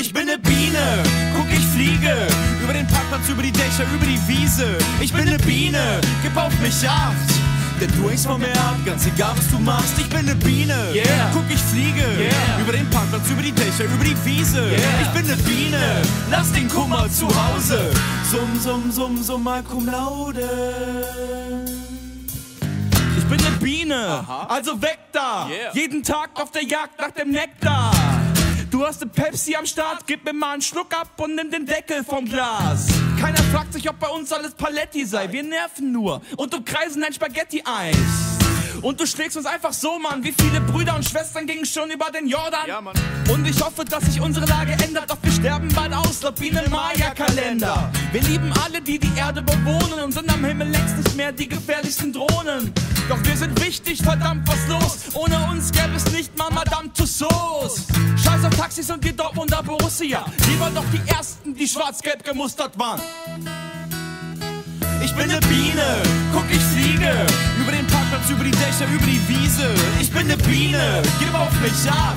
Ich bin ne Biene, guck, ich fliege über den Parkplatz, über die Dächer, über die Wiese. Ich bin ne Biene, gib auf mich Acht, denn du hängst von mir ab, ganz egal was du machst. Ich bin ne Biene, yeah, guck, ich fliege, yeah, über den Parkplatz, über die Dächer, über die Wiese, yeah. Ich bin ne Biene, lass den Kummer zu Hause. Summ, summ, summ, summa cum laude. Ich bin ne Biene, also weg da, yeah, jeden Tag auf der Jagd nach dem Nektar. Du hast eine Pepsi am Start, gib mir mal einen Schluck ab und nimm den Deckel vom Glas. Keiner fragt sich, ob bei uns alles Paletti sei. Wir nerven nur und umkreisen ein Spaghetti-Eis. Und du schlägst uns einfach so, Mann. Wie viele Brüder und Schwestern gingen schon über den Jordan? Ja, Mann. Und ich hoffe, dass sich unsere Lage ändert. Doch wir sterben bald aus, laut Biene Maya-Kalender. Wir lieben alle, die die Erde bewohnen, und sind am Himmel längst nicht mehr die gefährlichsten Drohnen. Doch wir sind wichtig, verdammt, was los? Ohne uns gäbe es nicht mal Madame Tussauds. Scheiß auf Taxis und die Dortmunder Borussia. Lieber doch die Ersten, die schwarz-gelb gemustert waren. Ich bin ne Biene, guck, ich fliege über den Parkplatz, über die Dächer, über die Wiese. Ich bin ne Biene, gib auf mich Acht,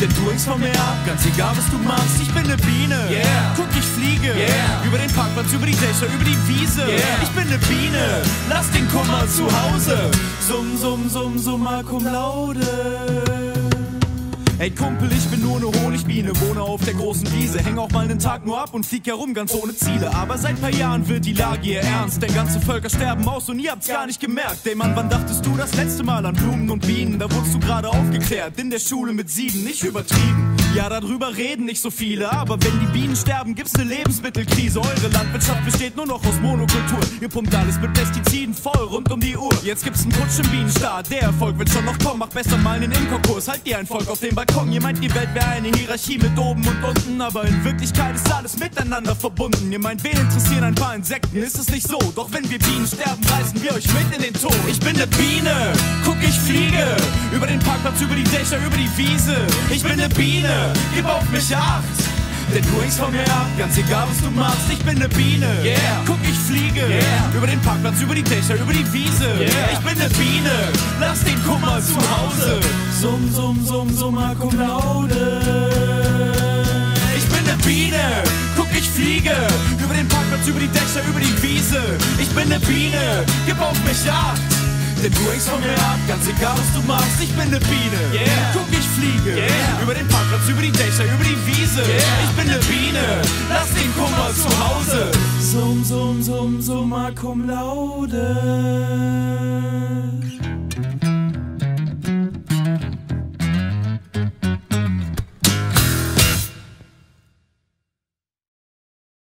denn du hängst von mir ab, ganz egal was du machst. Ich bin ne Biene, yeah, guck, ich fliege, yeah, über den Parkplatz, über die Dächer, über die Wiese, yeah. Ich bin ne Biene, lass den Kummer zu Hause. Summ, summ, summ, summa cum laude. Ey Kumpel, ich bin nur ne Honigbiene, wohne auf der großen Wiese, häng auch mal nen Tag nur ab und flieg herum ganz ohne Ziele. Aber seit paar Jahren wird die Lage hier ernst, denn ganze Völker sterben aus und ihr habt's gar nicht gemerkt. Ey Mann, wann dachtest du das letzte Mal an Blumen und Bienen? Da wurdst du gerade aufgeklärt, in der Schule mit 7, nicht übertrieben. Ja, darüber reden nicht so viele, aber wenn die Bienen sterben, gibt's ne Lebensmittelkrise. Eure Landwirtschaft besteht nur noch aus Monokultur. Ihr pumpt alles mit Pestiziden voll rund um die Uhr. Jetzt gibt's nen Rutsch im Bienenstaat, der Erfolg wird schon noch kommen. Macht besser mal nen Imkerkurs, halt dir ein Volk auf dem Balkon. Ihr meint, die Welt wäre eine Hierarchie mit oben und unten, aber in Wirklichkeit ist alles miteinander verbunden. Ihr meint, wen interessieren ein paar Insekten? Ist es nicht so? Doch wenn wir Bienen sterben, reißen wir euch mit in den Tod. Ich bin ne Biene, guck, ich fliege über den Parkplatz, über die Dächer, über die Wiese. Ich bin ne Biene, gib auf mich Acht, denn du hängst von mir ab, ganz egal was du machst. Ich bin ne Biene, yeah, guck, ich fliege, yeah, über den Parkplatz, über die Dächer, über die Wiese, yeah. Ich bin ne Biene, lass den Kummer zu Hause. Summ, summ, summ, summa cum laude. Ich bin ne Biene, guck, ich fliege über den Parkplatz, über die Dächer, über die Wiese. Ich bin ne Biene, gib auf mich Acht, denn du hängst von mir ab, ganz egal was du machst. Ich bin ne Biene, yeah, guck, ich fliege, yeah, über den Parkplatz, über die Dächer, über die Wiese, yeah. Ich bin ne Biene, lass den Kummer zu Hause. Summ, summ, summ, summa cum laude.